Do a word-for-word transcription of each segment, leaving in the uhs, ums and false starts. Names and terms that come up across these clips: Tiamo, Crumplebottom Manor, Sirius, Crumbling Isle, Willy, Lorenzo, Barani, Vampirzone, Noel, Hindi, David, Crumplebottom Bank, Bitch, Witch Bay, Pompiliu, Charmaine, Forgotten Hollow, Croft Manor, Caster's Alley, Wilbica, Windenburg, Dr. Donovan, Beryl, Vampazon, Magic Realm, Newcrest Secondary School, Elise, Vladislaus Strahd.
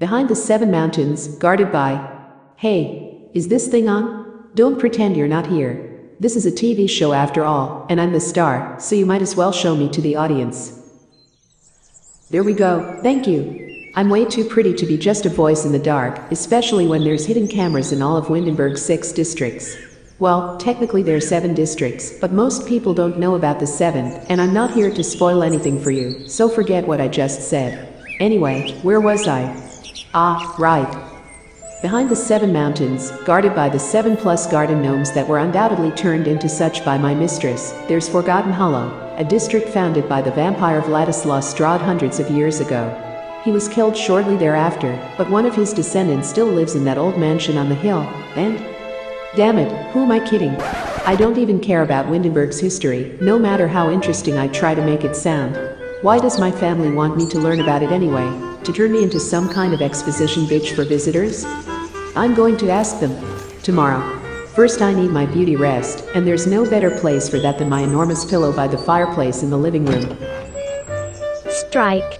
Behind the seven mountains, guarded by... Hey, is this thing on? Don't pretend you're not here. This is a T V show after all, and I'm the star, so you might as well show me to the audience. There we go, thank you. I'm way too pretty to be just a voice in the dark, especially when there's hidden cameras in all of Windenburg's six districts. Well, technically there are seven districts, but most people don't know about the seventh, and I'm not here to spoil anything for you, so forget what I just said. Anyway, where was I? Ah, right. Behind the seven mountains, guarded by the seven plus garden gnomes that were undoubtedly turned into such by my mistress, there's Forgotten Hollow, a district founded by the vampire Vladislaus Strahd hundreds of years ago. He was killed shortly thereafter, but one of his descendants still lives in that old mansion on the hill, and... Damn it, who am I kidding? I don't even care about Windenburg's history, no matter how interesting I try to make it sound. Why does my family want me to learn about it anyway? To turn me into some kind of exposition bitch for visitors? I'm going to ask them. Tomorrow. First I need my beauty rest, and there's no better place for that than my enormous pillow by the fireplace in the living room. Strike.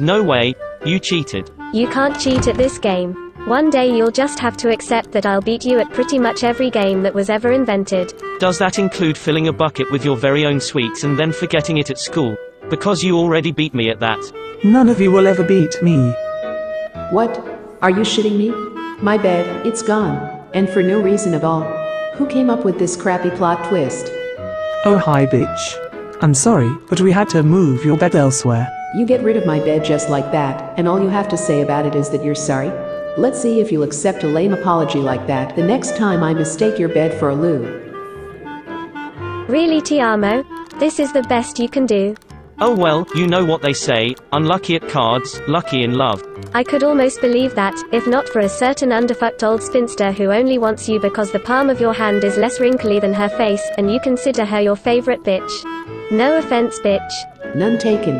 No way, you cheated. You can't cheat at this game. One day you'll just have to accept that I'll beat you at pretty much every game that was ever invented. Does that include filling a bucket with your very own sweets and then forgetting it at school? Because you already beat me at that. None of you will ever beat me. What? Are you shitting me? My bed, it's gone. And for no reason at all. Who came up with this crappy plot twist? Oh hi bitch. I'm sorry, but we had to move your bed elsewhere. You get rid of my bed just like that, and all you have to say about it is that you're sorry? Let's see if you'll accept a lame apology like that the next time I mistake your bed for a loo. Really, Tiamo? This is the best you can do? Oh well, you know what they say, unlucky at cards, lucky in love. I could almost believe that, if not for a certain underfucked old spinster who only wants you because the palm of your hand is less wrinkly than her face, and you consider her your favorite bitch. No offense, bitch. None taken.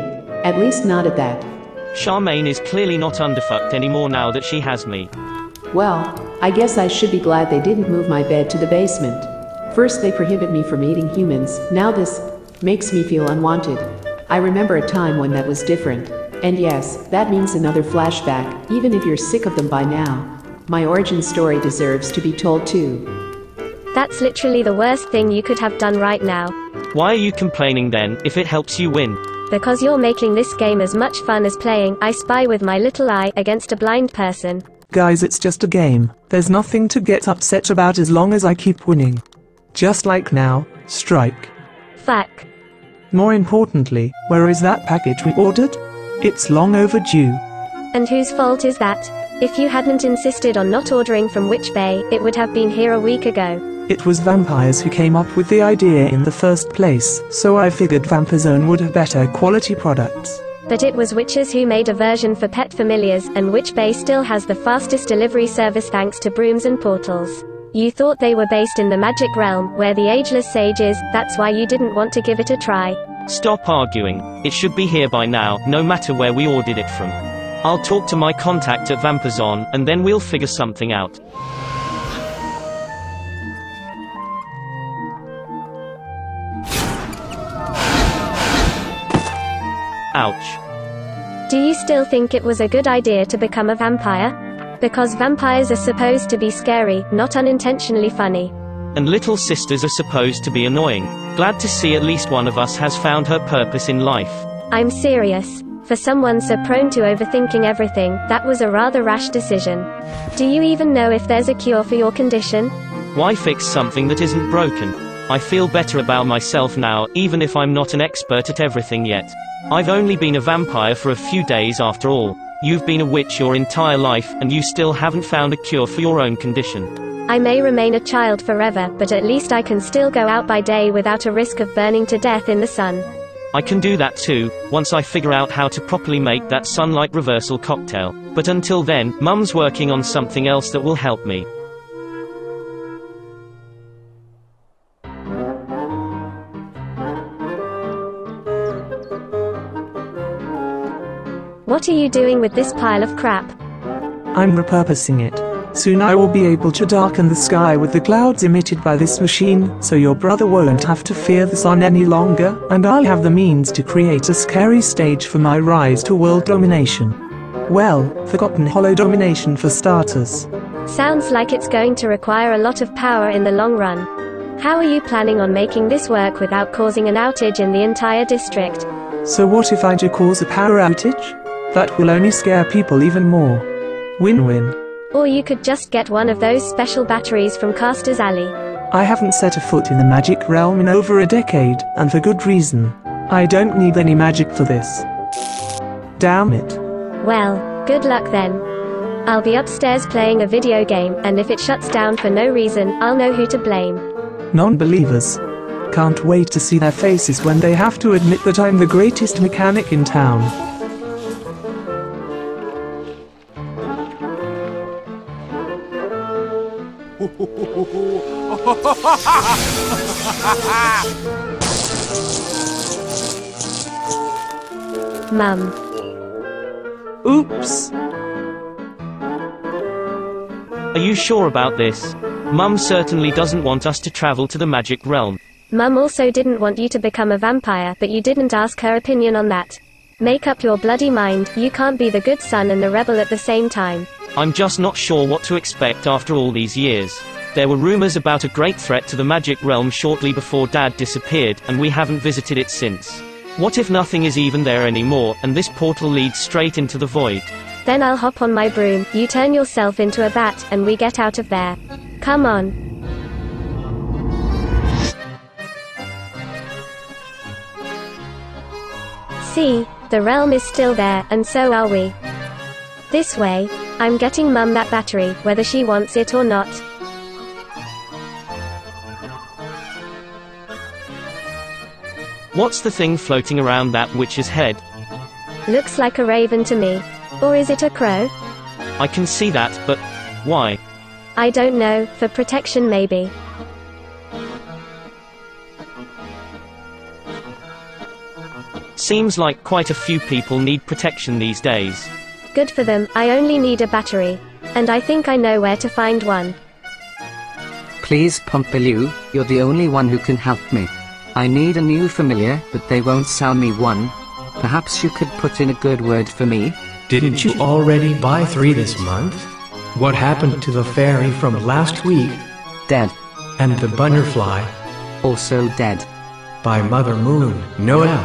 At least not at that. Charmaine is clearly not underfucked anymore now that she has me. Well, I guess I should be glad they didn't move my bed to the basement. First they prohibit me from eating humans, now this makes me feel unwanted. I remember a time when that was different. And yes, that means another flashback, even if you're sick of them by now. My origin story deserves to be told too. That's literally the worst thing you could have done right now. Why are you complaining then, if it helps you win? Because you're making this game as much fun as playing I Spy with my little eye against a blind person. Guys, it's just a game. There's nothing to get upset about as long as I keep winning. Just like now, strike. Fuck. More importantly, where is that package we ordered? It's long overdue. And whose fault is that? If you hadn't insisted on not ordering from Witch Bay, it would have been here a week ago. It was vampires who came up with the idea in the first place, so I figured Vampirzone would have better quality products. But it was witches who made a version for pet familiars, and Witch Bay still has the fastest delivery service thanks to brooms and portals. You thought they were based in the Magic Realm, where the ageless sage is, that's why you didn't want to give it a try. Stop arguing. It should be here by now, no matter where we ordered it from. I'll talk to my contact at Vampazon, and then we'll figure something out. Ouch. Do you still think it was a good idea to become a vampire? Because vampires are supposed to be scary, not unintentionally funny. And little sisters are supposed to be annoying. Glad to see at least one of us has found her purpose in life. I'm serious. For someone so prone to overthinking everything, that was a rather rash decision. Do you even know if there's a cure for your condition? Why fix something that isn't broken? I feel better about myself now, even if I'm not an expert at everything yet. I've only been a vampire for a few days after all. You've been a witch your entire life, and you still haven't found a cure for your own condition. I may remain a child forever, but at least I can still go out by day without a risk of burning to death in the sun. I can do that too, once I figure out how to properly make that sunlight reversal cocktail. But until then, Mum's working on something else that will help me. What are you doing with this pile of crap? I'm repurposing it. Soon I will be able to darken the sky with the clouds emitted by this machine, so your brother won't have to fear the sun any longer, and I'll have the means to create a scary stage for my rise to world domination. Well, Forgotten Hollow domination for starters. Sounds like it's going to require a lot of power in the long run. How are you planning on making this work without causing an outage in the entire district? So what if I do cause a power outage? That will only scare people even more. Win-win. Or you could just get one of those special batteries from Caster's Alley. I haven't set a foot in the Magic Realm in over a decade, and for good reason. I don't need any magic for this. Damn it. Well, good luck then. I'll be upstairs playing a video game, and if it shuts down for no reason, I'll know who to blame. Non-believers. Can't wait to see their faces when they have to admit that I'm the greatest mechanic in town. Mum. Oops. Are you sure about this? Mum certainly doesn't want us to travel to the Magic Realm. Mum also didn't want you to become a vampire, but you didn't ask her opinion on that. Make up your bloody mind, you can't be the good son and the rebel at the same time. I'm just not sure what to expect after all these years. There were rumors about a great threat to the Magic Realm shortly before Dad disappeared, and we haven't visited it since. What if nothing is even there anymore, and this portal leads straight into the void? Then I'll hop on my broom, you turn yourself into a bat, and we get out of there. Come on. See, the realm is still there, and so are we. This way. I'm getting Mum that battery, whether she wants it or not. What's the thing floating around that witch's head? Looks like a raven to me. Or is it a crow? I can see that, but why? I don't know, for protection maybe. Seems like quite a few people need protection these days. Good for them, I only need a battery. And I think I know where to find one. Please, Pompiliu, you're the only one who can help me. I need a new familiar, but they won't sell me one. Perhaps you could put in a good word for me? Didn't you already buy three this month? What happened to the fairy from last week? Dead. And the butterfly? Also dead. By Mother Moon, Noel.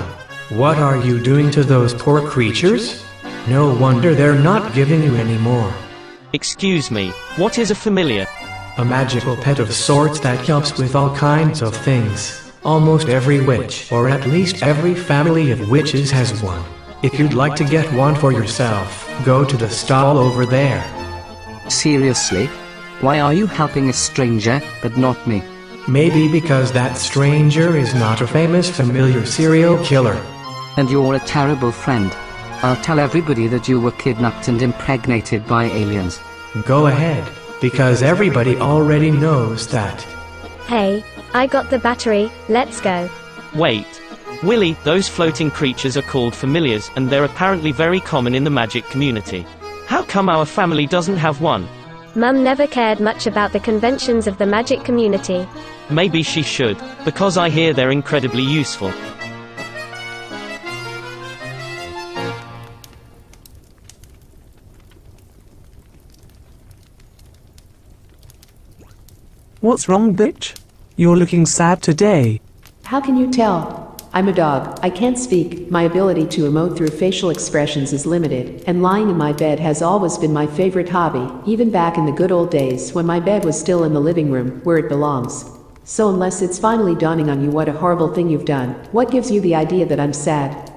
What are you doing to those poor creatures? No wonder they're not giving you any more. Excuse me, what is a familiar? A magical pet of sorts that helps with all kinds of things. Almost every witch, or at least every family of witches has one. If you'd like to get one for yourself, go to the stall over there. Seriously? Why are you helping a stranger, but not me? Maybe because that stranger is not a famous familiar serial killer. And you're a terrible friend. I'll tell everybody that you were kidnapped and impregnated by aliens. Go ahead, because everybody already knows that. Hey, I got the battery, let's go. Wait. Willy, those floating creatures are called familiars, and they're apparently very common in the magic community. How come our family doesn't have one? Mum never cared much about the conventions of the magic community. Maybe she should, because I hear they're incredibly useful. What's wrong, bitch? You're looking sad today. How can you tell? I'm a dog, I can't speak, my ability to emote through facial expressions is limited, and lying in my bed has always been my favorite hobby, even back in the good old days when my bed was still in the living room, where it belongs. So unless it's finally dawning on you what a horrible thing you've done, what gives you the idea that I'm sad?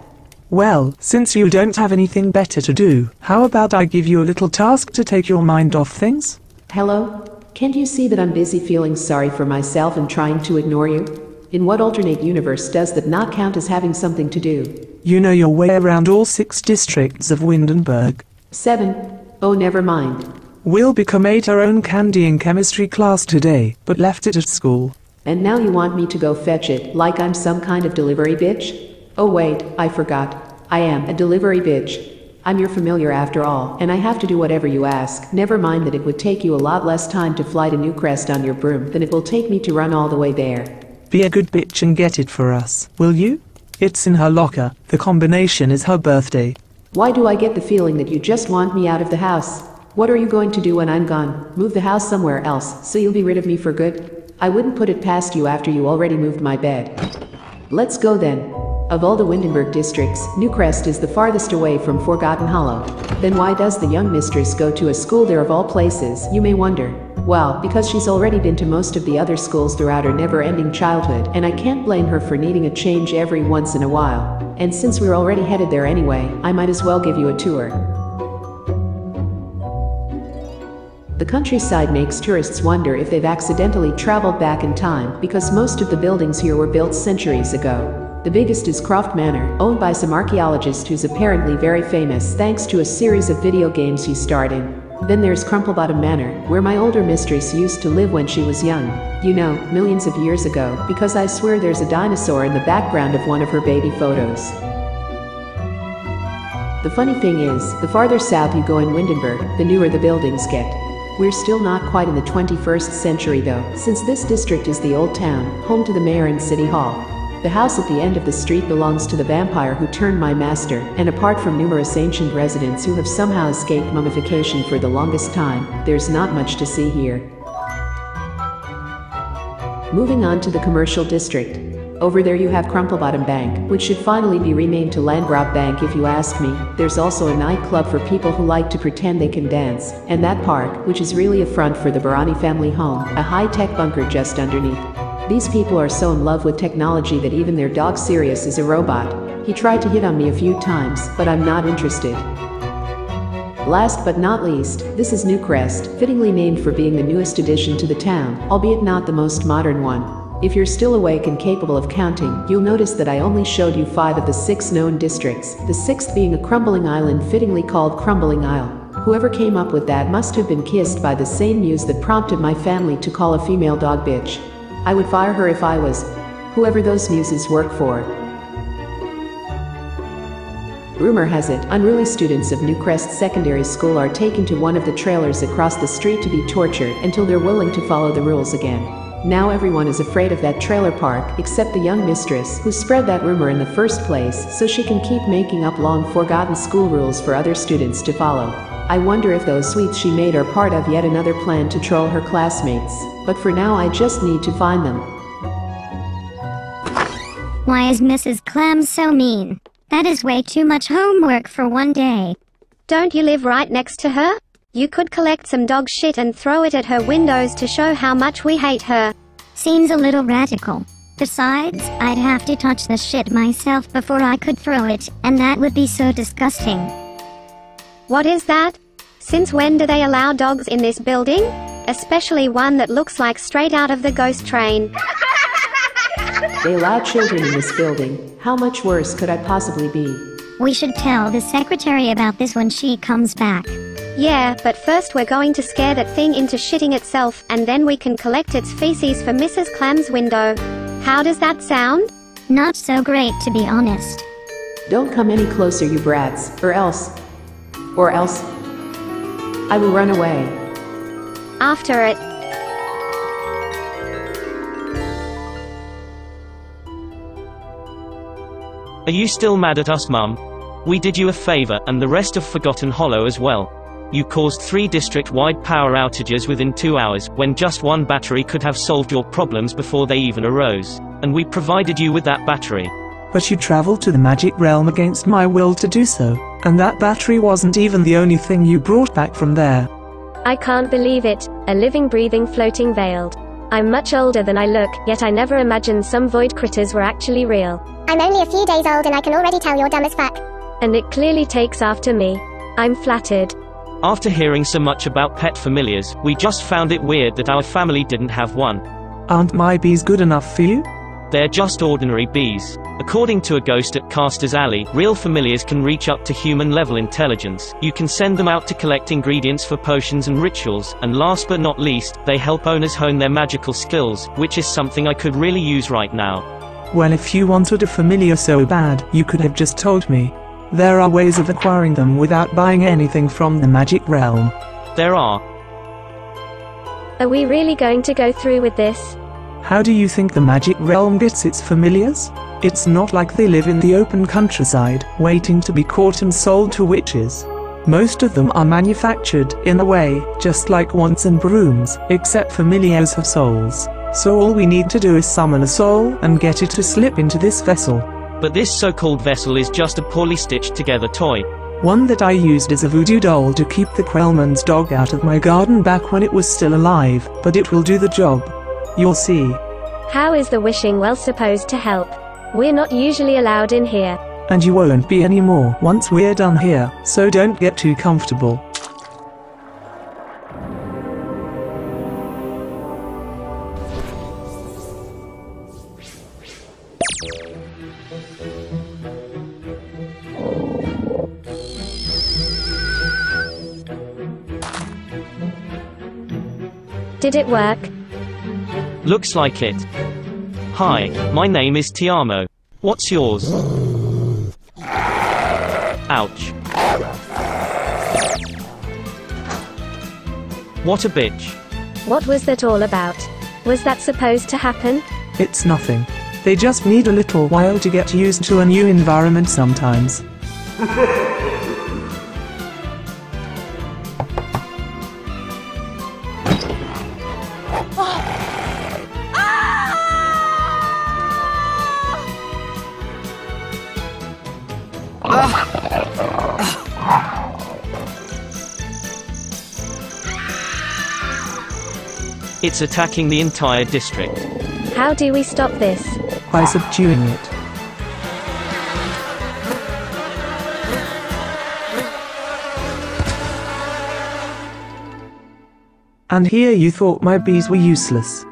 Well, since you don't have anything better to do, how about I give you a little task to take your mind off things? Hello? Can't you see that I'm busy feeling sorry for myself and trying to ignore you? In what alternate universe does that not count as having something to do? You know your way around all six districts of Windenburg. Seven. Oh, never mind. Wilbica made her own candy in chemistry class today, but left it at school. And now you want me to go fetch it, like I'm some kind of delivery bitch? Oh wait, I forgot. I am a delivery bitch. I'm your familiar after all, and I have to do whatever you ask. Never mind that it would take you a lot less time to fly to Newcrest on your broom than it will take me to run all the way there. Be a good bitch and get it for us, will you? It's in her locker. The combination is her birthday. Why do I get the feeling that you just want me out of the house? What are you going to do when I'm gone? Move the house somewhere else, so you'll be rid of me for good? I wouldn't put it past you after you already moved my bed. Let's go then. Of all the Windenburg districts, Newcrest is the farthest away from Forgotten Hollow. Then why does the young mistress go to a school there of all places, you may wonder? Well, because she's already been to most of the other schools throughout her never-ending childhood, and I can't blame her for needing a change every once in a while. And since we're already headed there anyway, I might as well give you a tour. The countryside makes tourists wonder if they've accidentally traveled back in time, because most of the buildings here were built centuries ago. The biggest is Croft Manor, owned by some archaeologist who's apparently very famous thanks to a series of video games he starred in. Then there's Crumplebottom Manor, where my older mistress used to live when she was young. You know, millions of years ago, because I swear there's a dinosaur in the background of one of her baby photos. The funny thing is, the farther south you go in Windenburg, the newer the buildings get. We're still not quite in the twenty-first century though, since this district is the old town, home to the mayor and city hall. The house at the end of the street belongs to the vampire who turned my master, and apart from numerous ancient residents who have somehow escaped mummification for the longest time, there's not much to see here. Moving on to the commercial district. Over there you have Crumplebottom Bank, which should finally be renamed to Landgrab Bank if you ask me. There's also a nightclub for people who like to pretend they can dance, and that park, which is really a front for the Barani family home, a high-tech bunker just underneath. These people are so in love with technology that even their dog Sirius is a robot. He tried to hit on me a few times, but I'm not interested. Last but not least, this is Newcrest, fittingly named for being the newest addition to the town, albeit not the most modern one. If you're still awake and capable of counting, you'll notice that I only showed you five of the six known districts, the sixth being a crumbling island fittingly called Crumbling Isle. Whoever came up with that must have been kissed by the same muse that prompted my family to call a female dog bitch. I would fire her if I was whoever those muses work for. Rumor has it, unruly students of Newcrest Secondary School are taken to one of the trailers across the street to be tortured until they're willing to follow the rules again. Now everyone is afraid of that trailer park, except the young mistress who spread that rumor in the first place so she can keep making up long-forgotten school rules for other students to follow. I wonder if those sweets she made are part of yet another plan to troll her classmates. But for now I just need to find them. Why is Missus Clam so mean? That is way too much homework for one day. Don't you live right next to her? You could collect some dog shit and throw it at her windows to show how much we hate her. Seems a little radical. Besides, I'd have to touch the shit myself before I could throw it, and that would be so disgusting. What is that? Since when do they allow dogs in this building? Especially one that looks like straight out of the ghost train. They allow children in this building. How much worse could I possibly be? We should tell the secretary about this when she comes back. Yeah, but first we're going to scare that thing into shitting itself, and then we can collect its feces for Missus Clam's window. How does that sound? Not so great, to be honest. Don't come any closer, you brats, or else. Or else. I will run away. After it. Are you still mad at us, Mum? We did you a favor, and the rest of Forgotten Hollow as well. You caused three district-wide power outages within two hours, when just one battery could have solved your problems before they even arose. And we provided you with that battery. But you traveled to the Magic Realm against my will to do so, and that battery wasn't even the only thing you brought back from there. I can't believe it, a living, breathing, floating veiled. I'm much older than I look, yet I never imagined some void critters were actually real. I'm only a few days old and I can already tell you're dumb as fuck. And it clearly takes after me. I'm flattered. After hearing so much about pet familiars, we just found it weird that our family didn't have one. Aren't my bees good enough for you? They're just ordinary bees. According to a ghost at Caster's Alley, real familiars can reach up to human-level intelligence. You can send them out to collect ingredients for potions and rituals, and last but not least, they help owners hone their magical skills, which is something I could really use right now. Well, if you wanted a familiar so bad, you could have just told me. There are ways of acquiring them without buying anything from the Magic Realm. There are. Are we really going to go through with this? How do you think the Magic Realm gets its familiars? It's not like they live in the open countryside, waiting to be caught and sold to witches. Most of them are manufactured, in a way, just like wands and brooms, except familiars have souls. So all we need to do is summon a soul and get it to slip into this vessel. But this so-called vessel is just a poorly stitched together toy. One that I used as a voodoo doll to keep the Quellman's dog out of my garden back when it was still alive, but it will do the job. You'll see. How is the wishing well supposed to help? We're not usually allowed in here. And you won't be anymore once we're done here, so don't get too comfortable. Did it work? Looks like it. Hi, my name is Tiamo. What's yours? Ouch. What a bitch. What was that all about? Was that supposed to happen? It's nothing. They just need a little while to get used to a new environment sometimes. It's attacking the entire district. How do we stop this? By subduing it. And here you thought my bees were useless.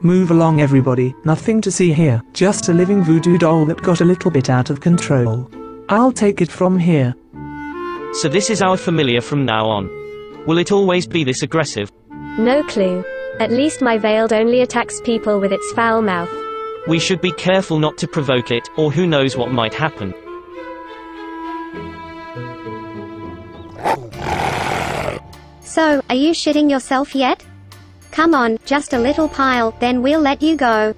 Move along everybody, nothing to see here, just a living voodoo doll that got a little bit out of control. I'll take it from here. So this is our familiar from now on. Will it always be this aggressive? No clue. At least my veiled only attacks people with its foul mouth. We should be careful not to provoke it, or who knows what might happen. So, are you shitting yourself yet? Come on, just a little pile, then we'll let you go.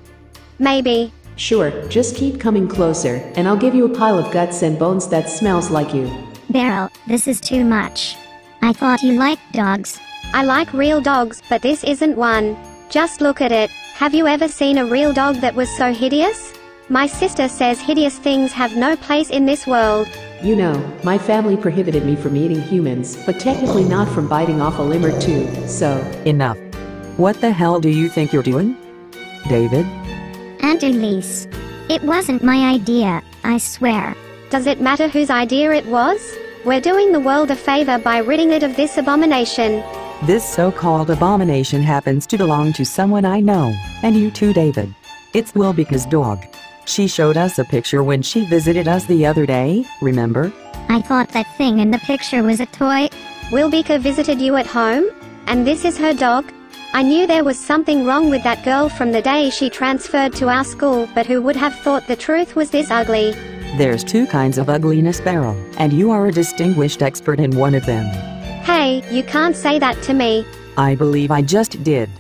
Maybe. Sure, just keep coming closer, and I'll give you a pile of guts and bones that smells like you. Beryl, this is too much. I thought you liked dogs. I like real dogs, but this isn't one. Just look at it. Have you ever seen a real dog that was so hideous? My sister says hideous things have no place in this world. You know, my family prohibited me from eating humans, but technically not from biting off a limb or two, so... Enough. What the hell do you think you're doing? David? And Elise. It wasn't my idea, I swear. Does it matter whose idea it was? We're doing the world a favor by ridding it of this abomination. This so-called abomination happens to belong to someone I know, and you too, David. It's Wilbica's dog. She showed us a picture when she visited us the other day, remember? I thought that thing in the picture was a toy. Wilbica visited you at home? And this is her dog? I knew there was something wrong with that girl from the day she transferred to our school, but who would have thought the truth was this ugly? There's two kinds of ugliness, Beryl, and you are a distinguished expert in one of them. Hey, you can't say that to me. I believe I just did.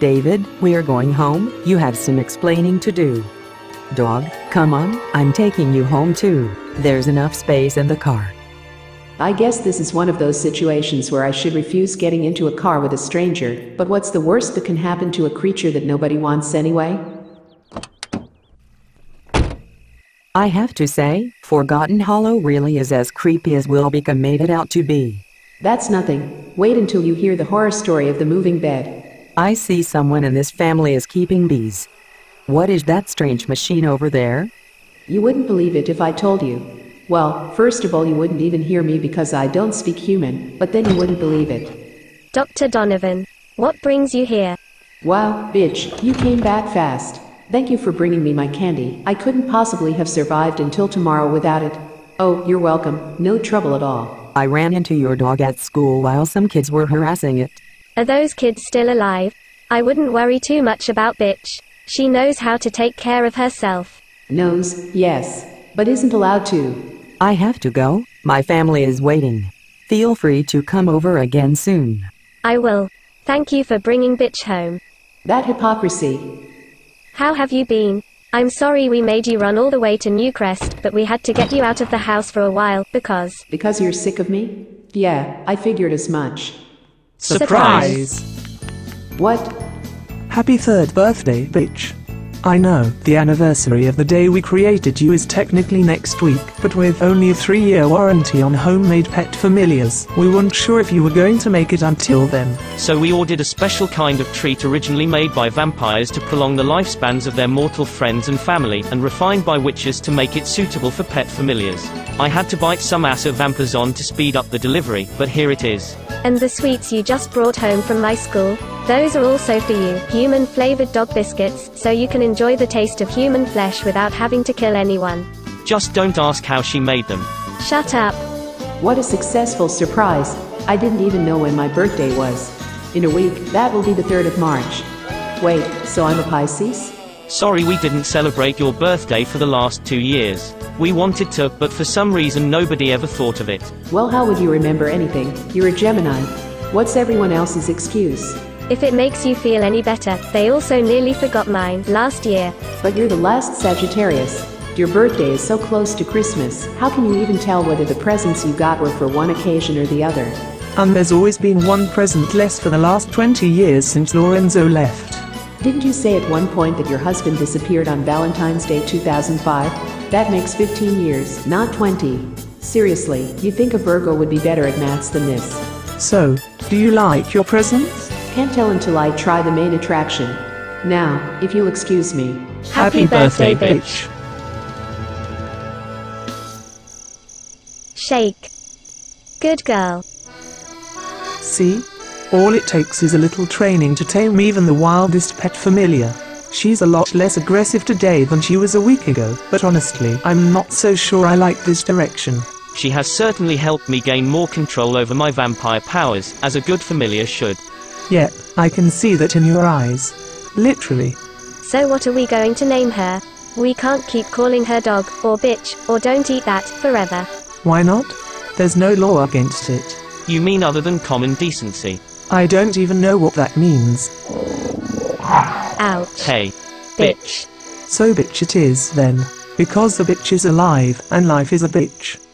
David, we're going home, you have some explaining to do. Dog, come on, I'm taking you home too. There's enough space in the car. I guess this is one of those situations where I should refuse getting into a car with a stranger, but what's the worst that can happen to a creature that nobody wants anyway? I have to say, Forgotten Hollow really is as creepy as Wilbica made it out to be. That's nothing. Wait until you hear the horror story of the moving bed. I see someone in this family is keeping bees. What is that strange machine over there? You wouldn't believe it if I told you. Well, first of all, you wouldn't even hear me because I don't speak human, but then you wouldn't believe it. Doctor Donovan, what brings you here? Wow, bitch, you came back fast. Thank you for bringing me my candy. I couldn't possibly have survived until tomorrow without it. Oh, you're welcome. No trouble at all. I ran into your dog at school while some kids were harassing it. Are those kids still alive? I wouldn't worry too much about Bitch. She knows how to take care of herself. Knows, yes, but isn't allowed to. I have to go. My family is waiting. Feel free to come over again soon. I will. Thank you for bringing Bitch home. That hypocrisy. How have you been? I'm sorry we made you run all the way to Newcrest, but we had to get you out of the house for a while, because... Because you're sick of me? Yeah, I figured as much. Surprise! What? Happy third birthday, bitch. I know, the anniversary of the day we created you is technically next week, but with only a three-year warranty on homemade pet familiars, we weren't sure if you were going to make it until then. So we ordered a special kind of treat originally made by vampires to prolong the lifespans of their mortal friends and family, and refined by witches to make it suitable for pet familiars. I had to bite some ass at Vampazon to speed up the delivery, but here it is. And the sweets you just brought home from my school? Those are also for you, human-flavored dog biscuits, so you can enjoy the taste of human flesh without having to kill anyone. Just don't ask how she made them. Shut up. What a successful surprise. I didn't even know when my birthday was. In a week, that will be the third of March. Wait, so I'm a Pisces? Sorry we didn't celebrate your birthday for the last two years. We wanted to, but for some reason nobody ever thought of it. Well, how would you remember anything? You're a Gemini. What's everyone else's excuse? If it makes you feel any better, they also nearly forgot mine last year. But you're the last Sagittarius. Your birthday is so close to Christmas, how can you even tell whether the presents you got were for one occasion or the other? And there's always been one present less for the last twenty years since Lorenzo left. Didn't you say at one point that your husband disappeared on Valentine's Day two thousand five? That makes fifteen years, not twenty. Seriously, you think a Virgo would be better at maths than this. So, do you like your presents? Can't tell until I try the main attraction. Now, if you'll excuse me. Happy, Happy birthday, birthday, bitch. Shake. Good girl. See? All it takes is a little training to tame even the wildest pet familiar. She's a lot less aggressive today than she was a week ago, but honestly, I'm not so sure I like this direction. She has certainly helped me gain more control over my vampire powers, as a good familiar should. Yep, I can see that in your eyes. Literally. So what are we going to name her? We can't keep calling her dog, or bitch, or don't eat that, forever. Why not? There's no law against it. You mean other than common decency? I don't even know what that means. Ouch. Hey. Bitch. So bitch it is, then. Because the bitch is alive, and life is a bitch.